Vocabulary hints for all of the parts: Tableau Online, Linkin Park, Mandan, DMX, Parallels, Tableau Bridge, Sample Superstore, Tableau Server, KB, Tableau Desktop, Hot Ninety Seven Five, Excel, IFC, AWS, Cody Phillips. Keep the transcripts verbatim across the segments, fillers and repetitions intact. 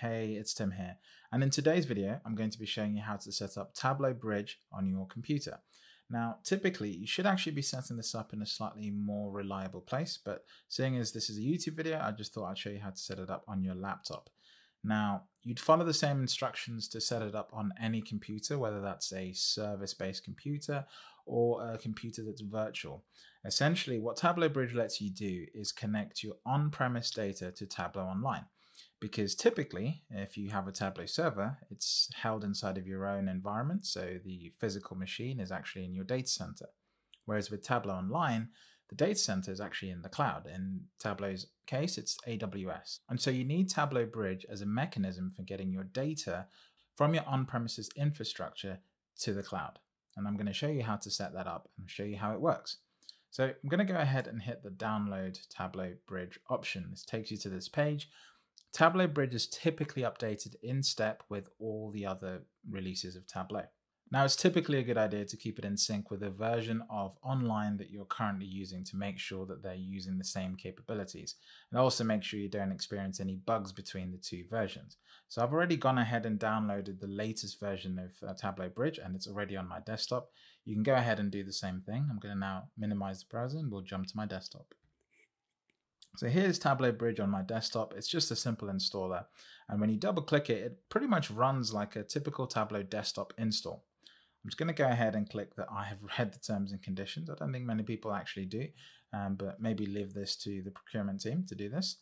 Hey, it's Tim here, and in today's video, I'm going to be showing you how to set up Tableau Bridge on your computer. Now, typically, you should actually be setting this up in a slightly more reliable place, but seeing as this is a YouTube video, I just thought I'd show you how to set it up on your laptop. Now, you'd follow the same instructions to set it up on any computer, whether that's a service-based computer or a computer that's virtual. Essentially, what Tableau Bridge lets you do is connect your on-premise data to Tableau Online. Because typically, if you have a Tableau server, it's held inside of your own environment, so the physical machine is actually in your data center. Whereas with Tableau Online, the data center is actually in the cloud. In Tableau's case, it's A W S. And so you need Tableau Bridge as a mechanism for getting your data from your on-premises infrastructure to the cloud. And I'm going to show you how to set that up and show you how it works. So I'm going to go ahead and hit the download Tableau Bridge option. This takes you to this page. Tableau Bridge is typically updated in step with all the other releases of Tableau. Now, it's typically a good idea to keep it in sync with a version of Online that you're currently using to make sure that they're using the same capabilities. And also make sure you don't experience any bugs between the two versions. So I've already gone ahead and downloaded the latest version of uh, Tableau Bridge, and it's already on my desktop. You can go ahead and do the same thing. I'm going to now minimize the browser and we'll jump to my desktop. So here's Tableau Bridge on my desktop. It's just a simple installer. And when you double click it, it pretty much runs like a typical Tableau desktop install. I'm just going to go ahead and click that I have read the terms and conditions. I don't think many people actually do, um, but maybe leave this to the procurement team to do this.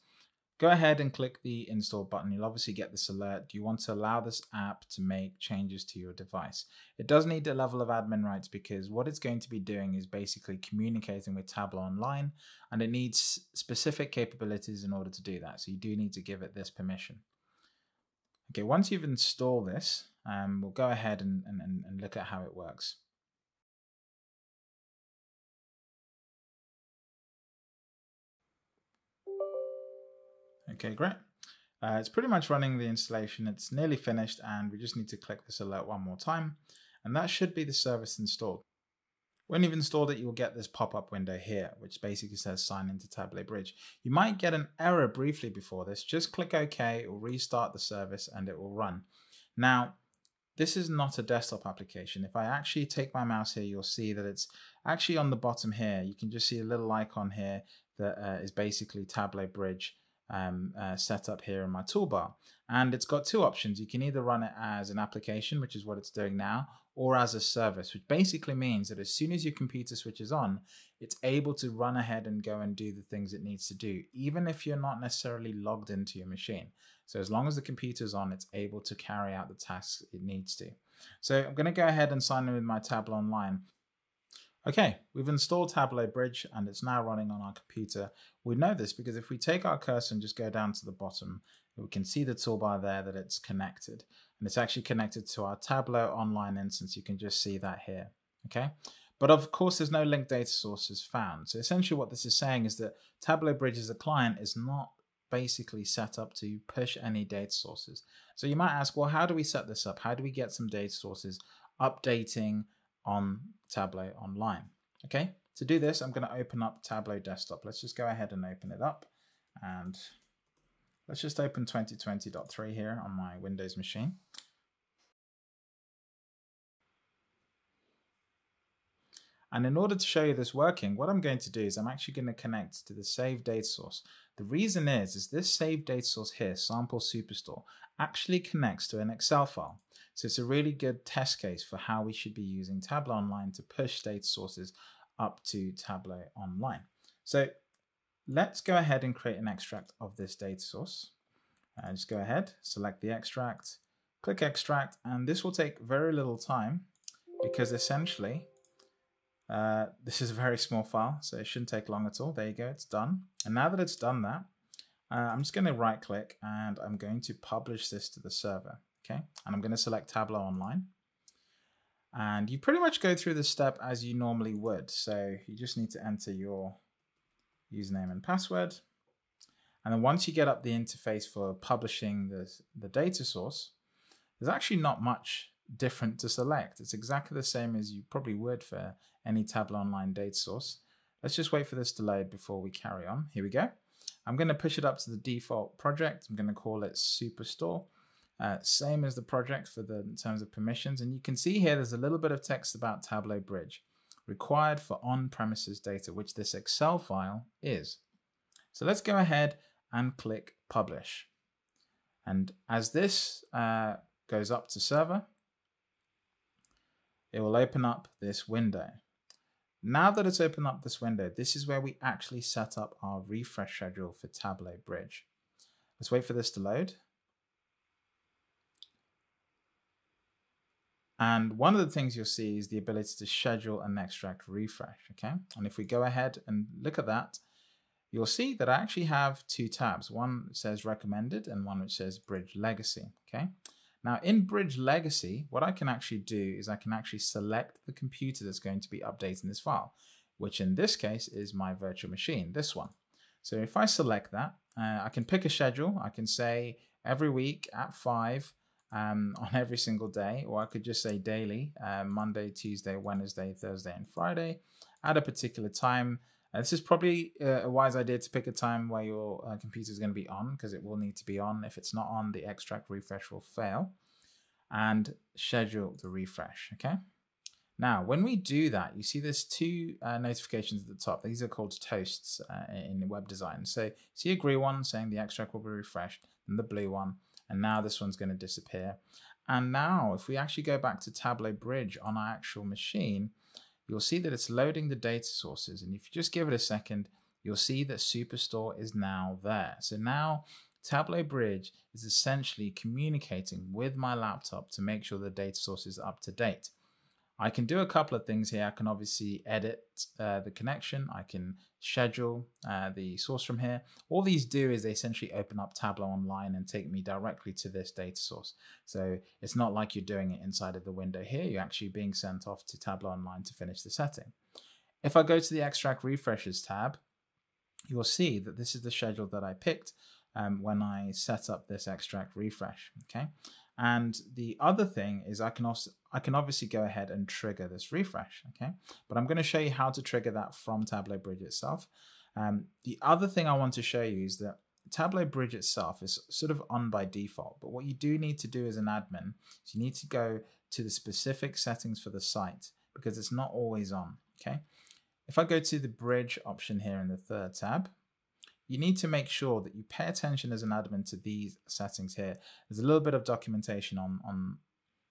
Go ahead and click the install button. You'll obviously get this alert. You want to allow this app to make changes to your device. It does need a level of admin rights because what it's going to be doing is basically communicating with Tableau Online, and it needs specific capabilities in order to do that. So you do need to give it this permission. Okay, once you've installed this, um, we'll go ahead and, and, and look at how it works. Okay, great. Uh, it's pretty much running the installation. It's nearly finished, and we just need to click this alert one more time. And that should be the service installed. When you've installed it, you will get this pop-up window here, which basically says sign into Tableau Bridge. You might get an error briefly before this. Just click OK, it will restart the service, and it will run. Now, this is not a desktop application. If I actually take my mouse here, you'll see that it's actually on the bottom here. You can just see a little icon here that uh, is basically Tableau Bridge. Um, uh, set up here in my toolbar, and it's got two options. You can either run it as an application, which is what it's doing now, or as a service, which basically means that as soon as your computer switches on, it's able to run ahead and go and do the things it needs to do, even if you're not necessarily logged into your machine. So as long as the computer's on, it's able to carry out the tasks it needs to. So I'm going to go ahead and sign in with my Tableau Online. Okay, we've installed Tableau Bridge, and it's now running on our computer. We know this because if we take our cursor and just go down to the bottom, we can see the toolbar there that it's connected. And it's actually connected to our Tableau Online instance. You can just see that here, okay? But of course, there's no linked data sources found. So essentially what this is saying is that Tableau Bridge as a client is not basically set up to push any data sources. So you might ask, well, how do we set this up? How do we get some data sources updating on Tableau Online? Okay, to do this, I'm going to open up Tableau Desktop. Let's just go ahead and open it up, and let's just open twenty twenty point three here on my Windows machine. And in order to show you this working, what I'm going to do is I'm actually going to connect to the saved data source. The reason is, is this saved data source here, Sample Superstore, actually connects to an Excel file. So it's a really good test case for how we should be using Tableau Online to push data sources up to Tableau Online. So let's go ahead and create an extract of this data source. Uh, just go ahead, select the extract, click extract, and this will take very little time because essentially uh, this is a very small file, so it shouldn't take long at all. There you go, it's done. And now that it's done that, uh, I'm just going to right click and I'm going to publish this to the server. Okay, and I'm going to select Tableau Online. And you pretty much go through this step as you normally would. So you just need to enter your username and password. And then once you get up the interface for publishing this, the data source, there's actually not much different to select. It's exactly the same as you probably would for any Tableau Online data source. Let's just wait for this to load before we carry on. Here we go. I'm going to push it up to the default project. I'm going to call it Superstore. Uh, same as the project for the in terms of permissions. And you can see here, there's a little bit of text about Tableau Bridge, required for on-premises data, which this Excel file is. So let's go ahead and click publish. And as this uh, goes up to server, it will open up this window. Now that it's opened up this window, this is where we actually set up our refresh schedule for Tableau Bridge. Let's wait for this to load. And one of the things you'll see is the ability to schedule and extract refresh, okay? And if we go ahead and look at that, you'll see that I actually have two tabs. One which says recommended and one which says Bridge Legacy, okay? Now in Bridge Legacy, what I can actually do is I can actually select the computer that's going to be updating this file, which in this case is my virtual machine, this one. So if I select that, uh, I can pick a schedule. I can say every week at five, Um, on every single day, or I could just say daily, uh, Monday, Tuesday, Wednesday, Thursday, and Friday at a particular time. Uh, this is probably uh, a wise idea to pick a time where your uh, computer is going to be on, because it will need to be on. If it's not on, the extract refresh will fail, and schedule the refresh. Okay. Now, when we do that, you see there's two uh, notifications at the top. These are called toasts uh, in web design. So see a green one saying the extract will be refreshed, and the blue one. And now this one's going to disappear. And now if we actually go back to Tableau Bridge on our actual machine, you'll see that it's loading the data sources. And if you just give it a second, you'll see that Superstore is now there. So now Tableau Bridge is essentially communicating with my laptop to make sure the data source is up to date. I can do a couple of things here. I can obviously edit uh, the connection. I can schedule uh, the source from here. All these do is they essentially open up Tableau Online and take me directly to this data source. So it's not like you're doing it inside of the window here. You're actually being sent off to Tableau Online to finish the setting. If I go to the Extract Refreshes tab, you'll see that this is the schedule that I picked um, when I set up this extract refresh, okay? And the other thing is I can also I can obviously go ahead and trigger this refresh, okay? But I'm going to show you how to trigger that from Tableau Bridge itself. Um, the other thing I want to show you is that Tableau Bridge itself is sort of on by default, but what you do need to do as an admin is you need to go to the specific settings for the site, because it's not always on, okay? If I go to the Bridge option here in the third tab, you need to make sure that you pay attention as an admin to these settings here. There's a little bit of documentation on, on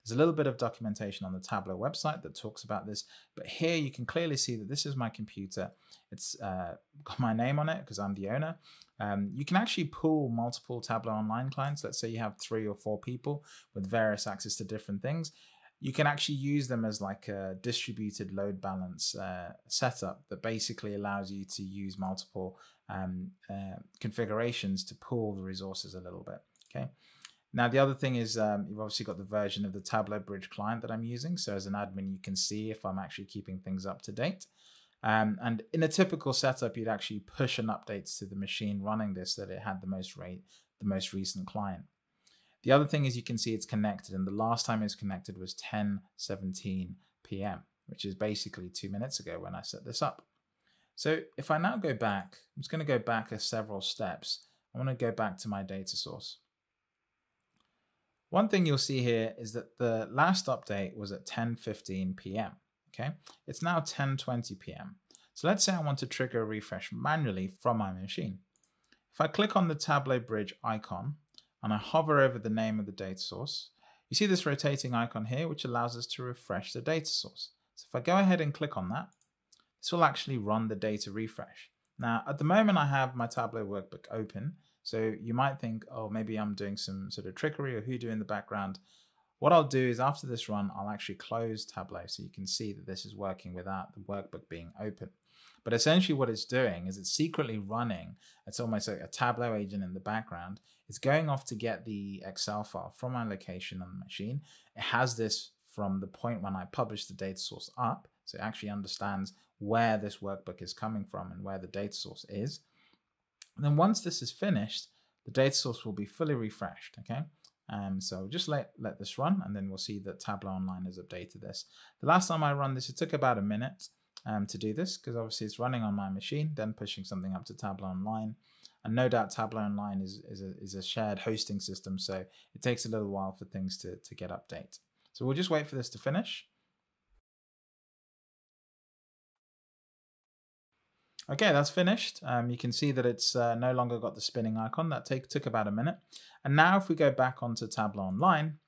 there's a little bit of documentation on the Tableau website that talks about this, but here you can clearly see that this is my computer. It's uh, got my name on it because I'm the owner. Um, you can actually pool multiple Tableau Online clients. Let's say you have three or four people with various access to different things. You can actually use them as like a distributed load balance uh, setup that basically allows you to use multiple um, uh, configurations to pool the resources a little bit, okay? Now, the other thing is um, you've obviously got the version of the Tableau Bridge client that I'm using. So as an admin, you can see if I'm actually keeping things up to date. Um, and in a typical setup, you'd actually push an update to the machine running this so that it had the most rate, the most recent client. The other thing is you can see it's connected, and the last time it was connected was ten seventeen p m, which is basically two minutes ago when I set this up. So if I now go back, I'm just going to go back a several steps. I want to go back to my data source. One thing you'll see here is that the last update was at ten fifteen p m, okay? It's now ten twenty p m. So let's say I want to trigger a refresh manually from my machine. If I click on the Tableau Bridge icon, and I hover over the name of the data source, you see this rotating icon here, which allows us to refresh the data source. So if I go ahead and click on that, this will actually run the data refresh. Now, at the moment, I have my Tableau workbook open. So you might think, oh, maybe I'm doing some sort of trickery or hoodoo in the background. What I'll do is after this run, I'll actually close Tableau so you can see that this is working without the workbook being open. But essentially what it's doing is it's secretly running. It's almost like a Tableau agent in the background. It's going off to get the Excel file from my location on the machine. It has this from the point when I publish the data source up. So it actually understands where this workbook is coming from and where the data source is. And then once this is finished, the data source will be fully refreshed, okay? Um, so just let, let this run, and then we'll see that Tableau Online has updated this. The last time I run this, it took about a minute. Um, to do this, because obviously it's running on my machine, then pushing something up to Tableau Online, And no doubt Tableau Online is, is, a, is a shared hosting system, so it takes a little while for things to, to get update. So we'll just wait for this to finish. Okay, that's finished. Um, you can see that it's uh, no longer got the spinning icon. That take, took about a minute. And now if we go back onto Tableau Online,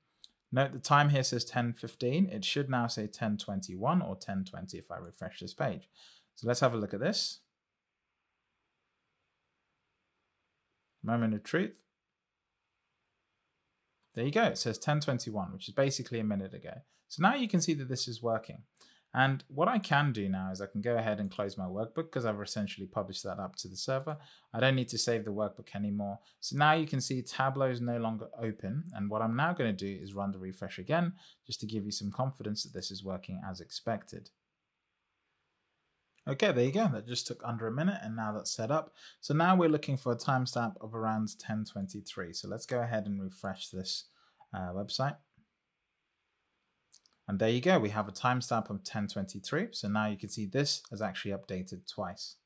note the time here says ten fifteen. It should now say ten twenty-one or ten twenty if I refresh this page. So let's have a look at this. Moment of truth. There you go. It says ten twenty-one, which is basically a minute ago. So now you can see that this is working. And what I can do now is I can go ahead and close my workbook because I've essentially published that up to the server. I don't need to save the workbook anymore. So now you can see Tableau is no longer open. And what I'm now going to do is run the refresh again, just to give you some confidence that this is working as expected. Okay, there you go. That just took under a minute and now that's set up. So now we're looking for a timestamp of around ten twenty-three. So let's go ahead and refresh this uh, website. And there you go, we have a timestamp of ten twenty-three. So now you can see this has actually updated twice.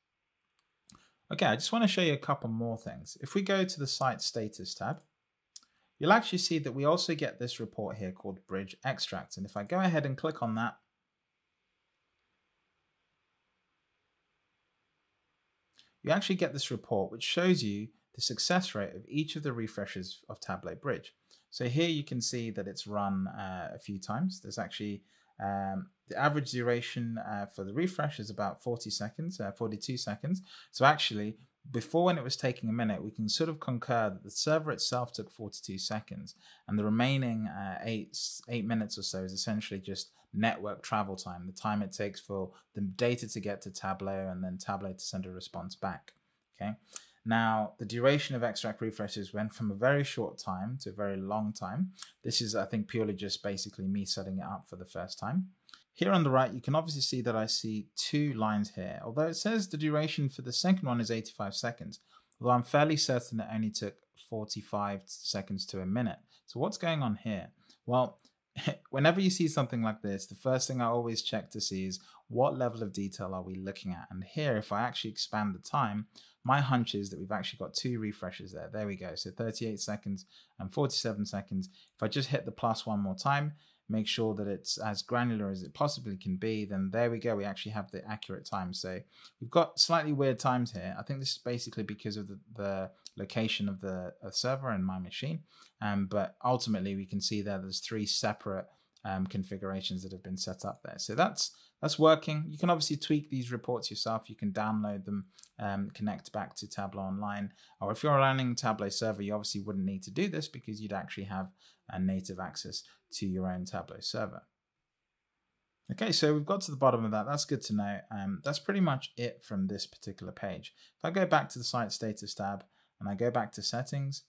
Okay, I just want to show you a couple more things. If we go to the site status tab, you'll actually see that we also get this report here called Bridge Extract. And if I go ahead and click on that, you actually get this report, which shows you the success rate of each of the refreshes of Tableau Bridge. So here you can see that it's run uh, a few times. There's actually um, the average duration uh, for the refresh is about forty seconds, uh, forty-two seconds. So actually, before when it was taking a minute, we can sort of concur that the server itself took forty-two seconds, and the remaining uh, eight, eight minutes or so is essentially just network travel time, the time it takes for the data to get to Tableau and then Tableau to send a response back, okay? Now, the duration of extract refreshes went from a very short time to a very long time. This is, I think, purely just basically me setting it up for the first time. Here on the right, you can obviously see that I see two lines here, although it says the duration for the second one is eighty-five seconds, although I'm fairly certain it only took forty-five seconds to a minute. So what's going on here? Well, whenever you see something like this, the first thing I always check to see is what level of detail are we looking at? And here, if I actually expand the time, my hunch is that we've actually got two refreshes there. There we go. So thirty-eight seconds and forty-seven seconds. If I just hit the plus one more time, make sure that it's as granular as it possibly can be, then there we go. We actually have the accurate time. So we've got slightly weird times here. I think this is basically because of the, the location of the uh, server and my machine. Um, but ultimately, we can see there there's three separate um, configurations that have been set up there. So that's that's working. You can obviously tweak these reports yourself. You can download them, um, connect back to Tableau Online. Or if you're running Tableau Server, you obviously wouldn't need to do this because you'd actually have a native access to your own Tableau Server. Okay, so we've got to the bottom of that. That's good to know. Um, that's pretty much it from this particular page. If I go back to the Site Status tab and I go back to Settings,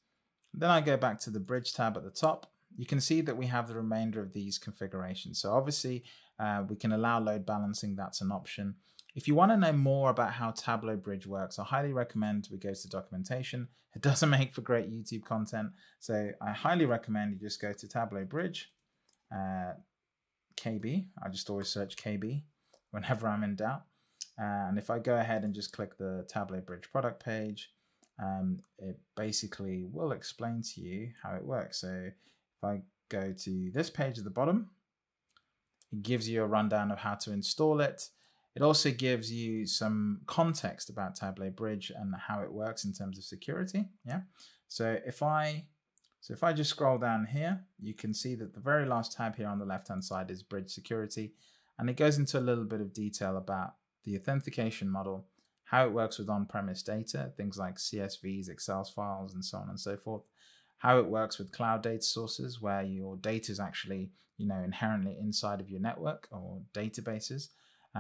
then I go back to the Bridge tab at the top, you can see that we have the remainder of these configurations. So obviously, Uh, we can allow load balancing, that's an option. If you want to know more about how Tableau Bridge works, I highly recommend we go to documentation. It doesn't make for great YouTube content, so I highly recommend you just go to Tableau Bridge, uh, K B. I just always search K B whenever I'm in doubt. And if I go ahead and just click the Tableau Bridge product page, um, it basically will explain to you how it works. So if I go to this page at the bottom, it gives you a rundown of how to install it. It also gives you some context about Tableau Bridge and how it works in terms of security. Yeah. So if I so if I just scroll down here, you can see that the very last tab here on the left-hand side is Bridge Security, and it goes into a little bit of detail about the authentication model, how it works with on-premise data, things like C S Vs, Excel files, and so on and so forth. How it works with cloud data sources, where your data is actually, you know, inherently inside of your network or databases.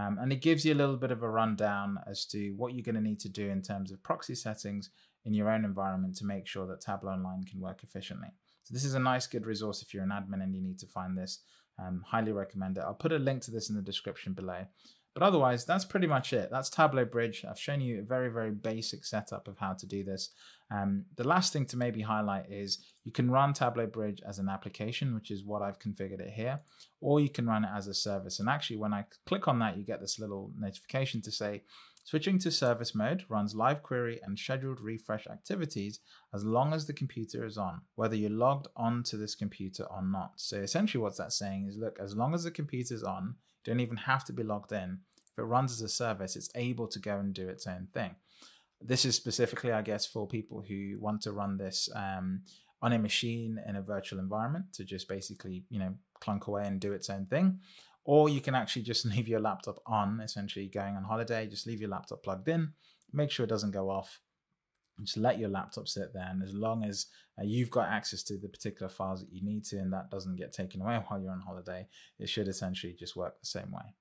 Um, and it gives you a little bit of a rundown as to what you're going to need to do in terms of proxy settings in your own environment to make sure that Tableau Online can work efficiently. So this is a nice, good resource if you're an admin and you need to find this. Um, highly recommend it. I'll put a link to this in the description below. But otherwise, that's pretty much it. That's Tableau Bridge. I've shown you a very, very basic setup of how to do this. Um, the last thing to maybe highlight is you can run Tableau Bridge as an application, which is what I've configured it here, or you can run it as a service. And actually, when I click on that, you get this little notification to say, Switching to service mode runs live query and scheduled refresh activities as long as the computer is on, whether you're logged onto this computer or not. So essentially what that's saying is, look, as long as the computer's on, you don't even have to be logged in. If it runs as a service, it's able to go and do its own thing. This is specifically, I guess, for people who want to run this um, on a machine in a virtual environment to just basically, you know, clunk away and do its own thing. Or you can actually just leave your laptop on, essentially going on holiday, just leave your laptop plugged in, make sure it doesn't go off, and just let your laptop sit there. And as long as uh, you've got access to the particular files that you need to, and that doesn't get taken away while you're on holiday, it should essentially just work the same way.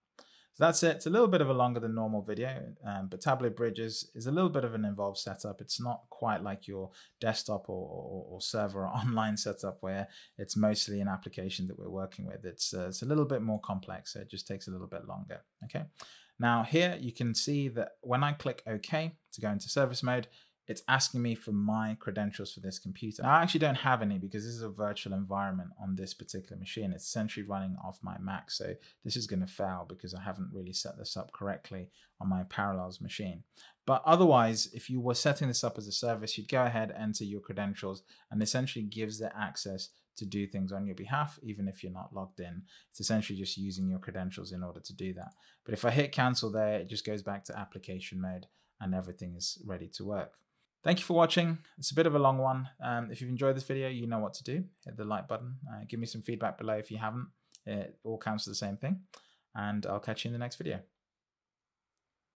So that's it. It's a little bit of a longer than normal video, um, but Tableau Bridge is, is a little bit of an involved setup. It's not quite like your desktop or, or, or server or online setup where it's mostly an application that we're working with. It's, uh, it's a little bit more complex. So it just takes a little bit longer. Okay. Now here you can see that when I click OK to go into service mode, it's asking me for my credentials for this computer. Now, I actually don't have any because this is a virtual environment on this particular machine. It's essentially running off my Mac. So this is going to fail because I haven't really set this up correctly on my Parallels machine. But otherwise, if you were setting this up as a service, you'd go ahead, enter your credentials, and essentially gives it access to do things on your behalf, even if you're not logged in. It's essentially just using your credentials in order to do that. But if I hit cancel there, it just goes back to application mode and everything is ready to work. Thank you for watching. It's a bit of a long one. Um, if you've enjoyed this video, you know what to do. Hit the like button. Uh, give me some feedback below if you haven't. It all counts for the same thing. And I'll catch you in the next video.